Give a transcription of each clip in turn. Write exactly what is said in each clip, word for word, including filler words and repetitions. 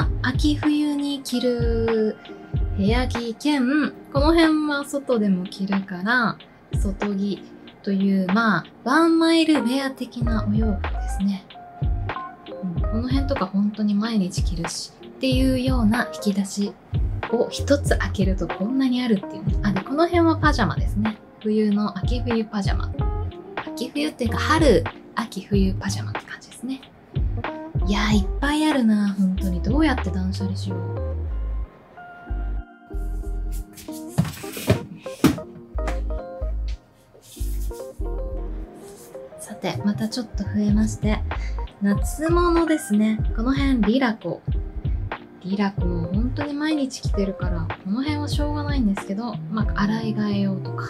は秋冬に着る部屋着兼、この辺は外でも着るから外着という、まあワンマイルウェア的なお洋服ですね、うん、この辺とか本当に毎日着るしっていうような引き出しを一つ開けるとこんなにあるっていうね。あ、でこの辺はパジャマですね。冬の秋冬パジャマ、秋冬っていうか春秋冬パジャマって感じですね。いやー、いっぱいあるな本当に。どうやって断捨離しよう。さて、またちょっと増えまして、夏物ですね。この辺リラコリラコも本当に毎日着てるからこの辺はしょうがないんですけど、まあ洗い替えようとか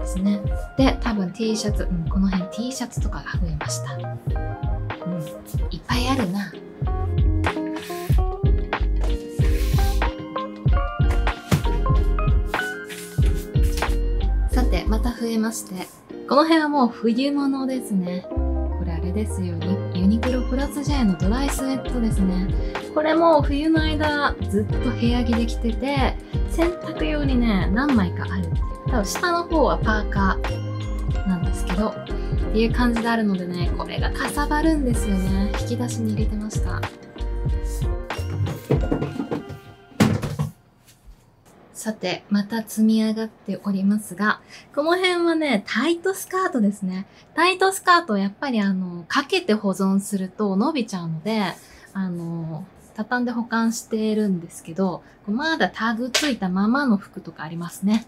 ですね。で、多分 T シャツ、うん、この辺 T シャツとかが増えました。うん、いっぱいあるな。さて、また増えまして、この辺はもう冬物ですね。これあれですよ、ユニクロプラス ジェー のドライスウェットですね。これもう冬の間ずっと部屋着で着てて、洗濯用にね何枚かある。多分下の方はパーカーなんですけどっていう感じであるのでね、これがかさばるんですよね。引き出しに入れてました。さて、また積み上がっておりますが、この辺はね、タイトスカートですね。タイトスカートはやっぱりあの、かけて保存すると伸びちゃうので、あの、畳んで保管しているんですけど、まだタグついたままの服とかありますね。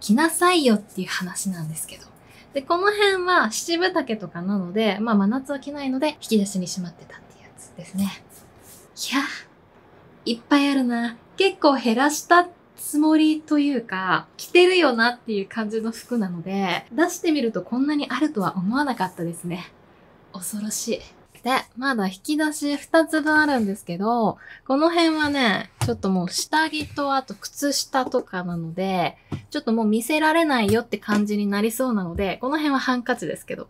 着なさいよっていう話なんですけど。で、この辺は七分丈とかなので、まあ真夏は着ないので、引き出しにしまってたっていうやつですね。いや、いっぱいあるな。結構減らしたってつもりというか、着てるよなっていう感じの服なので、出してみるとこんなにあるとは思わなかったですね。恐ろしい。で、まだ引き出しふたつぶんあるんですけど、この辺はね、ちょっともう下着とあと靴下とかなので、ちょっともう見せられないよって感じになりそうなので、この辺はハンカチですけど、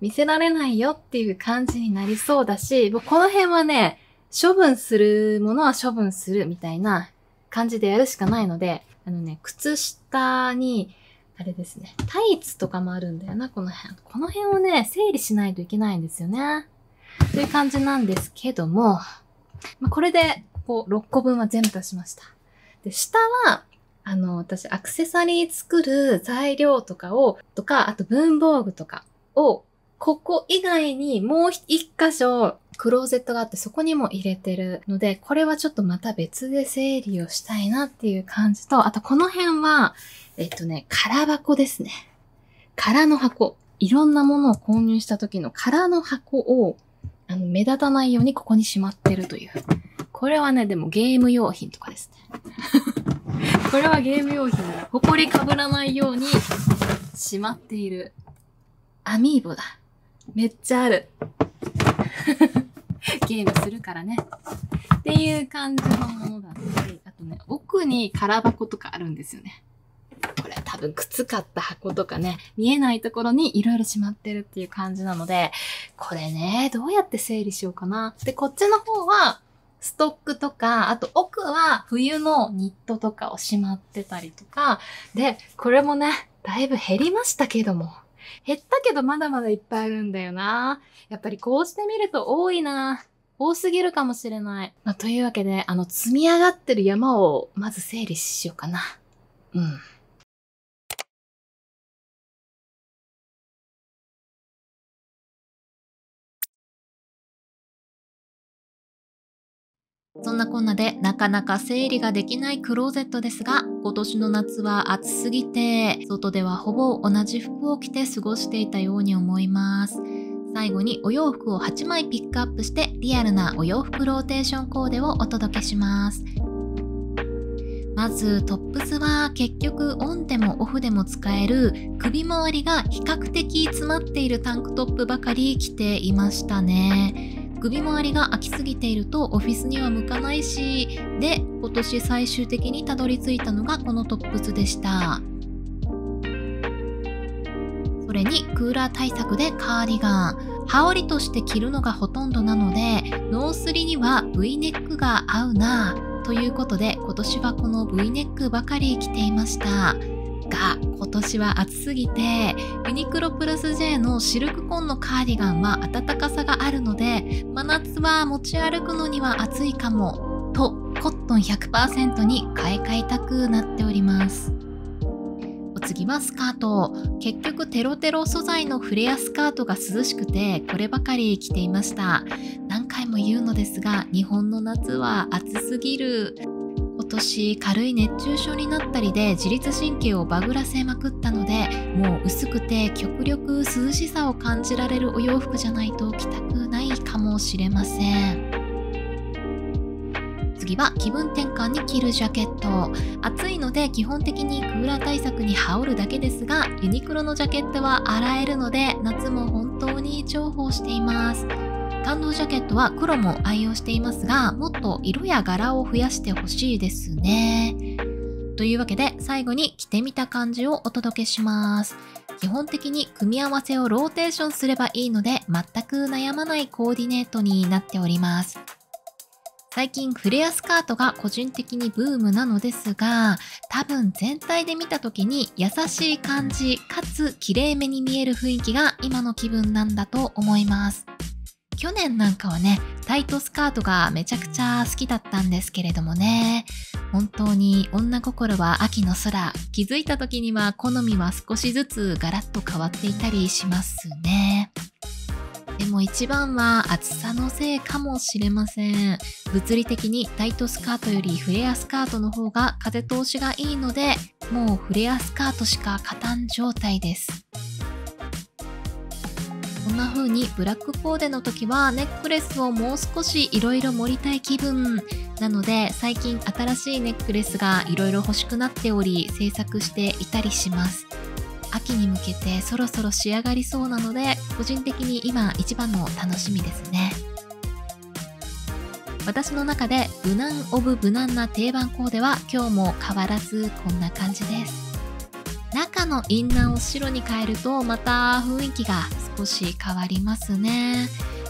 見せられないよっていう感じになりそうだし、もうこの辺はね、処分するものは処分するみたいな感じでやるしかないので、あのね、靴下に、あれですね、タイツとかもあるんだよな、この辺。この辺をね、整理しないといけないんですよね。という感じなんですけども、まあ、これで、こう、ろっこぶんは全部出しました。で、下は、あの、私、アクセサリー作る材料とかを、とか、あと文房具とかを、ここ以外にもう一箇所、クローゼットがあってそこにも入れてるので、これはちょっとまた別で整理をしたいなっていう感じと、あとこの辺は、えっとね、空箱ですね。空の箱。いろんなものを購入した時の空の箱を、あの、目立たないようにここにしまってるという。これはね、でもゲーム用品とかですね。これはゲーム用品。埃かぶらないようにしまっている。アミーボだ。めっちゃある。ゲームするからね。っていう感じのものだし、あとね、奥に空箱とかあるんですよね。これ多分靴買った箱とかね、見えないところにいろいろしまってるっていう感じなので、これね、どうやって整理しようかな。で、こっちの方はストックとか、あと奥は冬のニットとかをしまってたりとか、で、これもね、だいぶ減りましたけども。減ったけどまだまだいっぱいあるんだよな。やっぱりこうしてみると多いな。多すぎるかもしれない。まあ、というわけで、あの、積み上がってる山をまず整理しようかな。うん。そんなこんなでなかなか整理ができないクローゼットですが、今年の夏は暑すぎて外ではほぼ同じ服を着て過ごしていたように思います。最後にお洋服をはちまいピックアップしてリアルなお洋服ローテーションコーデをお届けします。まずトップスは結局オンでもオフでも使える首周りが比較的詰まっているタンクトップばかり着ていましたね。首周りが空きすぎているとオフィスには向かないし、で、今年最終的にたどり着いたのがこのトップスでした。それにクーラー対策でカーディガン。羽織として着るのがほとんどなので、ノースリには V ネックが合うなぁということで、今年はこの V ネックばかり着ていました。が、今年は暑すぎて、ユニクロプラス ジェー のシルクコンのカーディガンは暖かさがあるので、真夏は持ち歩くのには暑いかも、とコットン ひゃくパーセント に買い替えたくなっております。お次はスカート。結局テロテロ素材のフレアスカートが涼しくて、こればかり着ていました。何回も言うのですが、日本の夏は暑すぎる。今年軽い熱中症になったりで自律神経をバグらせまくったので、もう薄くて極力涼しさを感じられるお洋服じゃないと着たくないかもしれません。次は気分転換に着るジャケット。暑いので基本的にクーラー対策に羽織るだけですが、ユニクロのジャケットは洗えるので夏も本当に重宝しています。感動ジャケットは黒も愛用していますが、もっと色や柄を増やしてほしいですね。というわけで最後に着てみた感じをお届けします。基本的に組み合わせをローテーションすればいいので、全く悩まないコーディネートになっております。最近フレアスカートが個人的にブームなのですが、多分全体で見た時に優しい感じかつ綺麗めに見える雰囲気が今の気分なんだと思います。去年なんかはね、タイトスカートがめちゃくちゃ好きだったんですけれどもね、本当に女心は秋の空、気づいた時には好みは少しずつガラッと変わっていたりしますね。でも一番は暑さのせいかもしれません。物理的にタイトスカートよりフレアスカートの方が風通しがいいので、もうフレアスカートしか勝たん状態です。こんな風にブラックコーデの時はネックレスをもう少しいろいろ盛りたい気分なので、最近新しいネックレスがいろいろ欲しくなっており制作していたりします。秋に向けてそろそろ仕上がりそうなので、個人的に今一番の楽しみですね。私の中で無難オブ無難な定番コーデは今日も変わらずこんな感じです。中のインナーを白に変えるとまた雰囲気が少し変わりますね。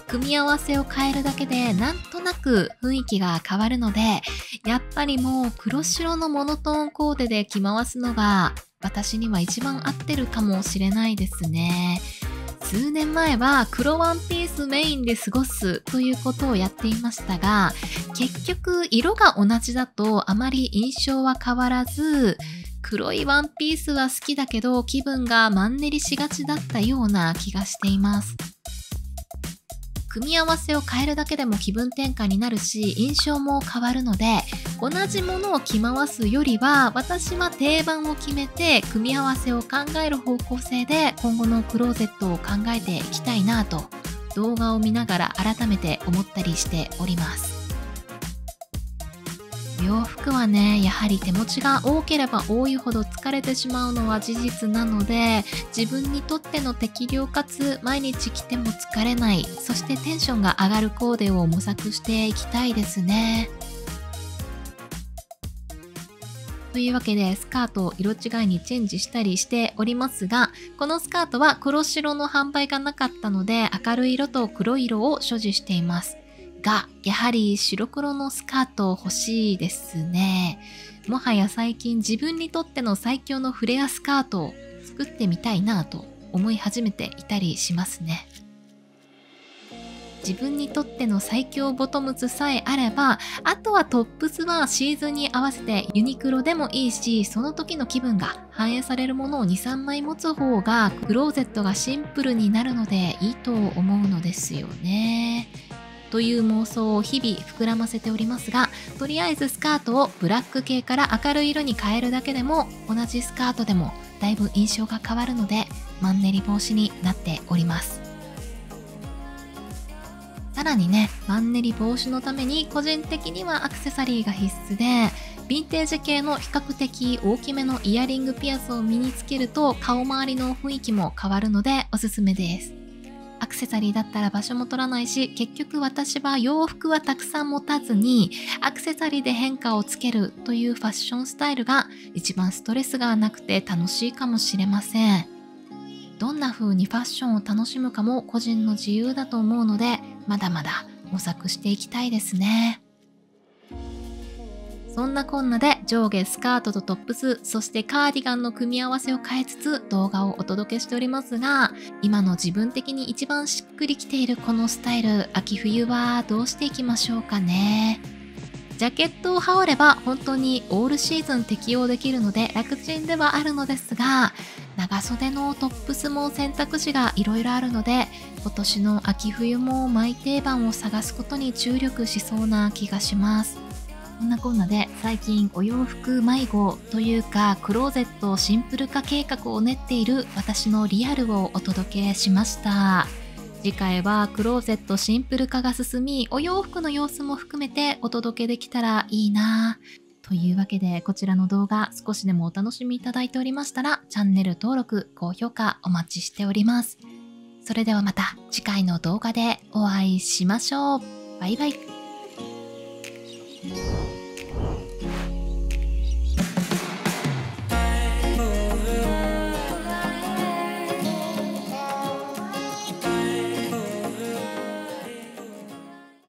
組み合わせを変えるだけでなんとなく雰囲気が変わるので、やっぱりもう黒白のモノトーンコーデで着回すのが私には一番合ってるかもしれないですね。数年前は黒ワンピースメインで過ごすということをやっていましたが、結局色が同じだとあまり印象は変わらず、黒いワンピースは好きだけど気分がマンネリしがちだったような気がしています。組み合わせを変えるだけでも気分転換になるし、印象も変わるので、同じものを着回すよりは私は定番を決めて組み合わせを考える方向性で今後のクローゼットを考えていきたいなと、動画を見ながら改めて思ったりしております。洋服はね、やはり手持ちが多ければ多いほど疲れてしまうのは事実なので、自分にとっての適量かつ毎日着ても疲れない、そしてテンションが上がるコーデを模索していきたいですね。というわけでスカートを色違いにチェンジしたりしておりますが、このスカートは黒白の販売がなかったので明るい色と黒い色を所持しています。が、やはり白黒のスカート欲しいですね。もはや最近自分にとっての最強のフレアスカートを作ってみたいなぁと思い始めていたりしますね。自分にとっての最強ボトムズさえあれば、あとはトップスはシーズンに合わせてユニクロでもいいし、その時の気分が反映されるものを にさん 枚持つ方がクローゼットがシンプルになるのでいいと思うのですよね。という妄想を日々膨らませておりますが、とりあえずスカートをブラック系から明るい色に変えるだけでも、同じスカートでもだいぶ印象が変わるのでマンネリ防止になっております。さらにね、マンネリ防止のために個人的にはアクセサリーが必須で、ヴィンテージ系の比較的大きめのイヤリングピアスを身につけると顔周りの雰囲気も変わるのでおすすめです。アクセサリーだったら場所も取らないし、結局私は洋服はたくさん持たずにアクセサリーで変化をつけるというファッションスタイルが一番ストレスがなくて楽しいかもしれません。どんな風にファッションを楽しむかも個人の自由だと思うので、まだまだ模索していきたいですね。そんなこんなで上下スカートとトップス、そしてカーディガンの組み合わせを変えつつ動画をお届けしておりますが、今の自分的に一番しっくりきているこのスタイル、秋冬はどうしていきましょうかね。ジャケットを羽織れば本当にオールシーズン適用できるので楽ちんではあるのですが、長袖のトップスも選択肢がいろいろあるので、今年の秋冬もマイ定番を探すことに注力しそうな気がします。こんなこんなで最近お洋服迷子というかクローゼットシンプル化計画を練っている私のリアルをお届けしました。次回はクローゼットシンプル化が進み、お洋服の様子も含めてお届けできたらいいなぁ。というわけでこちらの動画少しでもお楽しみいただいておりましたらチャンネル登録、高評価お待ちしております。それではまた次回の動画でお会いしましょう。バイバイ。